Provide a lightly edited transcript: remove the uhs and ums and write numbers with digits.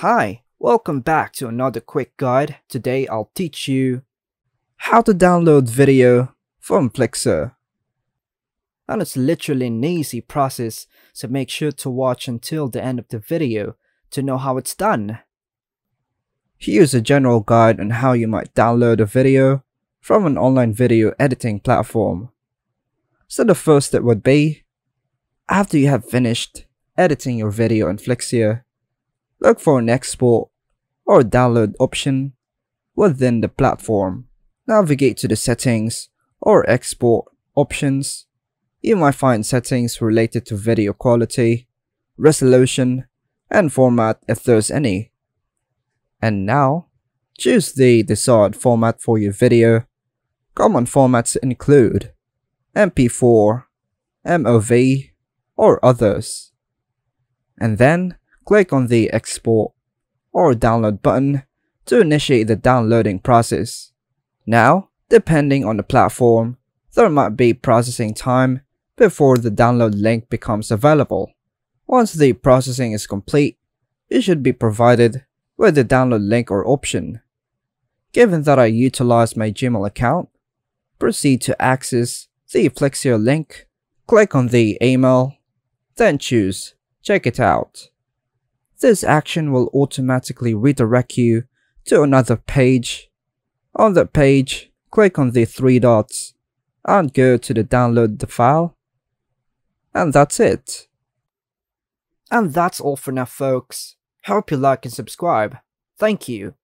Hi, welcome back to another quick guide. Today I'll teach you how to download video from Flixier. And it's literally an easy process, so make sure to watch until the end of the video to know how it's done. Here's a general guide on how you might download a video from an online video editing platform. So the first step would be, after you have finished editing your video in Flixier, look for an export or download option within the platform. Navigate to the settings or export options. You might find settings related to video quality, resolution, and format if there's any. And now, choose the desired format for your video. Common formats include MP4, MOV, or others. And then, click on the export or download button to initiate the downloading process. Now, depending on the platform, there might be processing time before the download link becomes available. Once the processing is complete, you should be provided with the download link or option. Given that I utilize my Gmail account, proceed to access the Flixier link, click on the email, then choose Check It Out. This action will automatically redirect you to another page. On that page, click on the three dots and go to the download the file. And that's it. And that's all for now, folks. Hope you like and subscribe. Thank you.